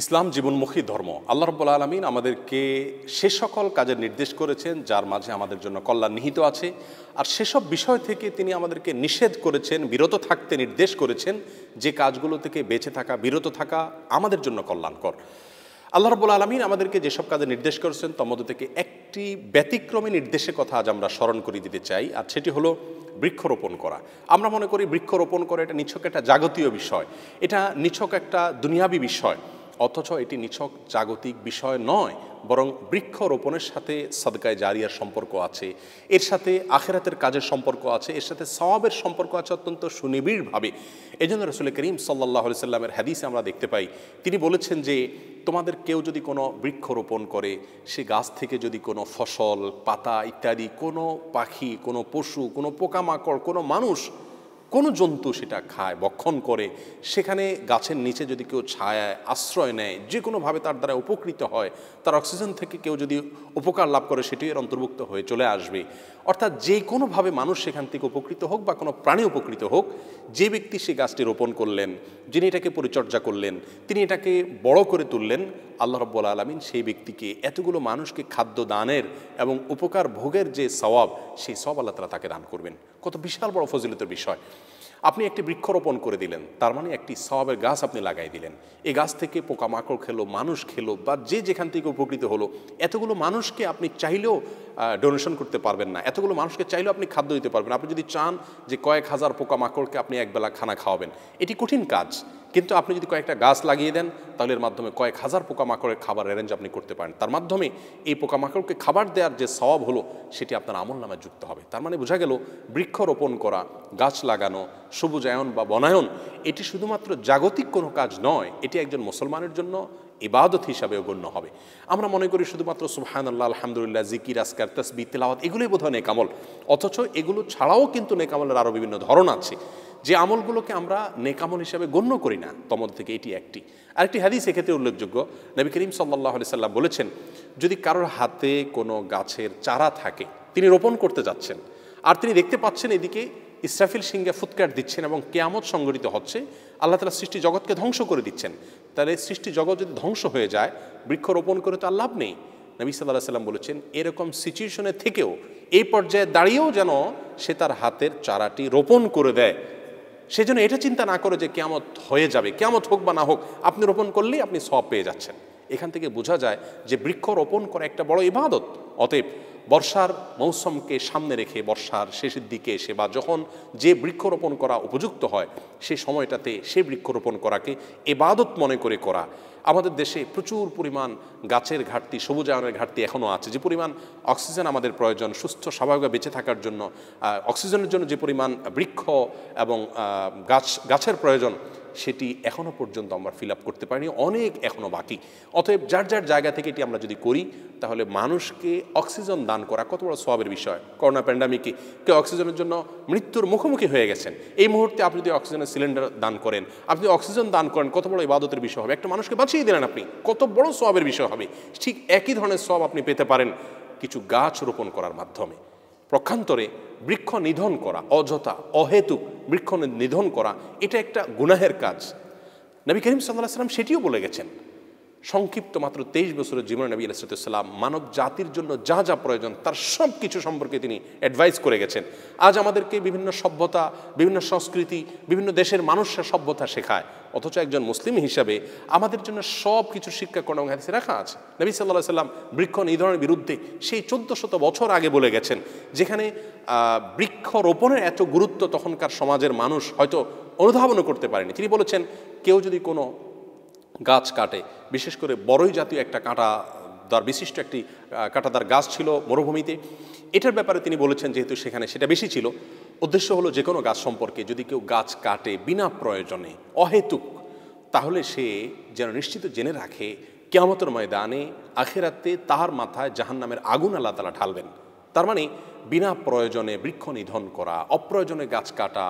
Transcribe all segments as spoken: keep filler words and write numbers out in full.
ইসলাম জীবনমুখী ধর্ম। আল্লাহ রাব্বুল আলামিন আমাদেরকে সে সকল কাজের নির্দেশ করেছেন যার মাঝে আমাদের জন্য কল্যাণ নিহিত আছে, আর সেসব বিষয় থেকে তিনি আমাদেরকে নিষেধ করেছেন, বিরত থাকতে নির্দেশ করেছেন যে কাজগুলো থেকে বেঁচে থাকা, বিরত থাকা আমাদের জন্য কল্যাণকর। আল্লাহ রাব্বুল আলামিন আমাদেরকে যেসব কাজে নির্দেশ করেছেন তার মধ্যে থেকে একটি ব্যতিক্রমী নির্দেশের কথা আজ আমরা স্মরণ করিয়ে দিতে চাই, আর সেটি হলো বৃক্ষরোপণ করা। আমরা মনে করি বৃক্ষরোপণ করা এটা নিছক একটা জাগতীয় বিষয়, এটা নিছক একটা দুনিয়াবী বিষয়, অথচ এটি নিছক জাগতিক বিষয় নয়, বরং বৃক্ষরোপণের সাথে সাদকায়ে জারিয়ার সম্পর্ক আছে, এর সাথে আখিরাতের কাজের সম্পর্ক আছে, এর সাথে সওয়াবের সম্পর্ক আছে অত্যন্ত সুনিবিড়ভাবে। এই জন্য রাসূল করিম সাল্লাল্লাহু আলাইহি সাল্লামের হাদিসে আমরা দেখতে পাই তিনি বলেছেন যে তোমাদের কেউ যদি কোনো বৃক্ষরোপণ করে, সে গাছ থেকে যদি কোনো ফসল, পাতা ইত্যাদি কোনো পাখি, কোনো পশু, কোনো পোকামাকড়, কোনো মানুষ, কোনো জন্তু সেটা খায়, ভক্ষণ করে, সেখানে গাছের নিচে যদি কেউ ছায়ায় আশ্রয় নেয়, যে কোনোভাবে তার দ্বারা উপকৃত হয়, তার অক্সিজেন থেকে কেউ যদি উপকার লাভ করে সেটি এর অন্তর্ভুক্ত হয়ে চলে আসবে। অর্থাৎ যে কোনোভাবে মানুষ সেখান থেকে উপকৃত হোক বা কোনো প্রাণী উপকৃত হোক, যে ব্যক্তি সে গাছটি রোপণ করলেন, যিনি এটাকে পরিচর্যা করলেন, তিনি এটাকে বড় করে তুললেন, আল্লাহ রাব্বুল আলামিন সেই ব্যক্তিকে এতগুলো মানুষকে খাদ্য দানের এবং উপকার ভোগের যে সওয়াব, সেই সওয়াব আল্লাহ তাআলা তাকে দান করবেন। কত বিশাল বড় ফজিলতের বিষয়! আপনি একটি বৃক্ষরোপণ করে দিলেন, তার মানে একটি সওয়াবের গাছ আপনি লাগাই দিলেন। এই গাছ থেকে পোকামাকড় খেলো, মানুষ খেলো, বা যে যেখান থেকে উপকৃত হলো। এতগুলো মানুষকে আপনি চাইলেও ডোনেশন করতে পারবেন না, এতগুলো মানুষকে চাইলেও আপনি খাদ্য দিতে পারবেন। আপনি যদি চান যে কয়েক হাজার পোকামাকড়কে আপনি একবেলা খানা খাওয়াবেন, এটি কঠিন কাজ, কিন্তু আপনি যদি কয়েকটা গাছ লাগিয়ে দেন তাহলে এর মাধ্যমে কয়েক হাজার পোকামাকড়ের খাবার অ্যারেঞ্জ আপনি করতে পারেন। তার মাধ্যমে এই পোকামাকড়কে খাবার দেওয়ার যে সওয়াব হলো সেটি আপনার আমল নামে যুক্ত হবে। তার মানে বোঝা গেল বৃক্ষরোপণ করা, গাছ লাগানো, সবুজায়ন বা বনায়ন এটি শুধুমাত্র জাগতিক কোনো কাজ নয়, এটি একজন মুসলমানের জন্য ইবাদত হিসাবেও গণ্য হবে। আমরা মনে করি শুধুমাত্র সুবহানাল্লাহ, আলহামদুলিল্লাহ, জিকির, আজকার, তাসবিহ, তেলাওয়াত এগুলোই বোধহয় নেকামল, অথচ এগুলো ছাড়াও কিন্তু নেকামলের আরও বিভিন্ন ধরন আছে, যে আমলগুলোকে আমরা নেকামল হিসাবে গণ্য করি না, তমধ্যে থেকে এটি একটি। আরেকটি হাদিস এক্ষেত্রে উল্লেখযোগ্য। নবী করিম সাল্লাল্লাহু আলাইহি সাল্লাম বলেছেন, যদি কারোর হাতে কোনো গাছের চারা থাকে, তিনি রোপণ করতে যাচ্ছেন, আর তিনি দেখতে পাচ্ছেন এদিকে ইসরাফিল সিংহে ফুৎকার দিচ্ছেন এবং কিয়ামত সংঘটিত হচ্ছে, আল্লাহ তাআলা সৃষ্টি জগৎকে ধ্বংস করে দিচ্ছেন, তাহলে সৃষ্টি জগৎ যদি ধ্বংস হয়ে যায় বৃক্ষরোপণ করে তো আর লাভ নেই। নবী সাল্লাল্লাহু আলাইহি সাল্লাম বলেছেন এরকম সিচুয়েশনে থেকেও, এই পর্যায়ে দাঁড়িয়েও যেন সে তার হাতের চারাটি রোপণ করে দেয়, সেজন্য এটা চিন্তা না করে যে কিয়ামত হয়ে যাবে, কিয়ামত হোক বা না হোক আপনি রোপণ করলেই আপনি সওয়াব পেয়ে যাচ্ছেন। এখান থেকে বোঝা যায় যে বৃক্ষরোপণ করা একটা বড় ইবাদত। অতএব বর্ষার মৌসুমকে সামনে রেখে, বর্ষার শেষের দিকে এসে বা যখন যে বৃক্ষরোপণ করা উপযুক্ত হয় সেই সময়টাতে সেই বৃক্ষরোপণ করাকে ইবাদত মনে করে করা। আমাদের দেশে প্রচুর পরিমাণ গাছের ঘাটতি, সবুজায়নের ঘাটতি এখনও আছে। যে পরিমাণ অক্সিজেন আমাদের প্রয়োজন সুস্থ স্বাভাবিক বেঁচে থাকার জন্য, অক্সিজেনের জন্য যে পরিমাণ বৃক্ষ এবং গাছ গাছের প্রয়োজন সেটি এখনও পর্যন্ত আমরা ফিল আপ করতে পারিনি, অনেক এখনও বাকি। অতএব যার যার জায়গা থেকে এটি আমরা যদি করি তাহলে মানুষকে অক্সিজেন দান করা কত বড় সওয়াবের বিষয়। করোনা প্যান্ডামিকে কেউ অক্সিজেনের জন্য মৃত্যুর মুখোমুখি হয়ে গেছেন, এই মুহূর্তে আপনি যদি অক্সিজেনের সিলিন্ডার দান করেন, আপনি অক্সিজেন দান করেন, কত বড় ইবাদতের বিষয় হবে, একটা মানুষকে বাঁচিয়ে দিলেন আপনি, কত বড় সওয়াবের বিষয় হবে। ঠিক একই ধরনের সওয়াব আপনি পেতে পারেন কিছু গাছ রোপণ করার মাধ্যমে। পক্ষান্তরে বৃক্ষ নিধন করা, অযথা অহেতুক বৃক্ষ নিধন করা, এটা একটা গুনাহের কাজ। নবী করিম সাল্লাল্লাহু আলাইহি সাল্লাম সেটিও বলে গেছেন। সংক্ষিপ্ত মাত্র তেইশ বছরের জীবনে নবী আলাইহিস সালাম মানব জাতির জন্য যা যা প্রয়োজন তার সব কিছু সম্পর্কে তিনি অ্যাডভাইস করে গেছেন। আজ আমাদেরকে বিভিন্ন সভ্যতা, বিভিন্ন সংস্কৃতি, বিভিন্ন দেশের মানুষরা সভ্যতা শেখায়, অথচ একজন মুসলিম হিসাবে আমাদের জন্য সব কিছু শিক্ষা কোরআন এবং হাদিসে রাখা আছে। নবী সাল্লাল্লাহু আলাইহি সাল্লাম বৃক্ষ নিধনের বিরুদ্ধে সেই চোদ্দশত বছর আগে বলে গেছেন, যেখানে বৃক্ষ রোপণের এত গুরুত্ব তখনকার সমাজের মানুষ হয়তো অনুধাবনও করতে পারেনি। তিনি বলেছেন কেউ যদি কোনো গাছ কাটে, বিশেষ করে বড়ই জাতীয় একটা কাঁটাদার বিশিষ্ট একটি কাঁটাদার গাছ ছিল মরুভূমিতে, এটার ব্যাপারে তিনি বলেছেন যেহেতু সেখানে সেটা বেশি ছিল, উদ্দেশ্য হলো যে কোনো গাছ সম্পর্কে যদি কেউ গাছ কাটে বিনা প্রয়োজনে অহেতুক, তাহলে সে যেন নিশ্চিত জেনে রাখে কিয়ামতের ময়দানে আখিরাতে তাহার মাথায় জাহান্নামের আগুন আল্লাহ তাআলা ঢালবেন। তার মানে বিনা প্রয়োজনে বৃক্ষ নিধন করা, অপ্রয়োজনে গাছ কাটা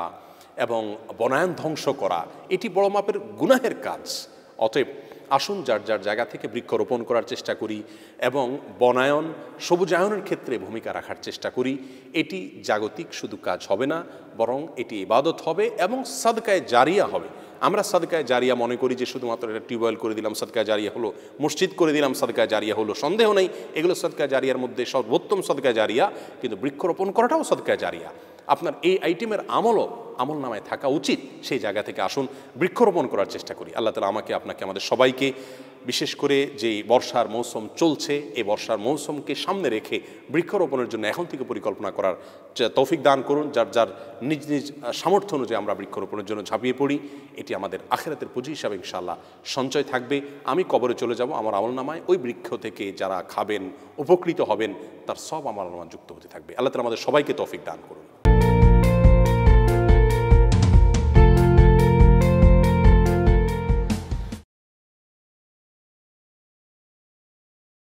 এবং বনায়ন ধ্বংস করা এটি বড় মাপের গুনাহের কাজ। অতএব আসুন যার যার জায়গা থেকে বৃক্ষরোপণ করার চেষ্টা করি এবং বনায়ন, সবুজায়নের ক্ষেত্রে ভূমিকা রাখার চেষ্টা করি। এটি জাগতিক শুধু কাজ হবে না, বরং এটি ইবাদত হবে এবং সাদকায়ে জারিয়া হবে। আমরা সাদকায়ে জারিয়া মনে করি যে শুধুমাত্র এটা টিউবওয়েল করে দিলাম সাদকায়ে জারিয়া হলো, মসজিদ করে দিলাম সাদকায়ে জারিয়া হলো। সন্দেহ নেই এগুলো সাদকায়ে জারিয়ার মধ্যে সর্বোত্তম সাদকায়ে জারিয়া, কিন্তু বৃক্ষরোপণ করাটাও সাদকায়ে জারিয়া। আপনার এই আইটেমের আমলও আমল নামায় থাকা উচিত। সেই জায়গা থেকে আসুন বৃক্ষরোপণ করার চেষ্টা করি। আল্লাহ তাআলা আমাকে আপনাকে আমাদের সবাইকে বিশেষ করে যে বর্ষার মৌসুম চলছে এই বর্ষার মৌসুমকে সামনে রেখে বৃক্ষরোপণের জন্য এখন থেকে পরিকল্পনা করার তৌফিক দান করুন। যার যার নিজ নিজ সামর্থ্য অনুযায়ী আমরা বৃক্ষরোপণের জন্য ঝাঁপিয়ে পড়ি। এটি আমাদের আখিরাতের পুঁজি হিসাবে ইনশাআল্লাহ সঞ্চয় থাকবে। আমি কবরে চলে যাব, আমার আমলনামায় ওই বৃক্ষ থেকে যারা খাবেন উপকৃত হবেন তার সব আমলনামায় যুক্ত হতে থাকবে। আল্লাহ তাআলা আমাদের সবাইকে তৌফিক দান করুন।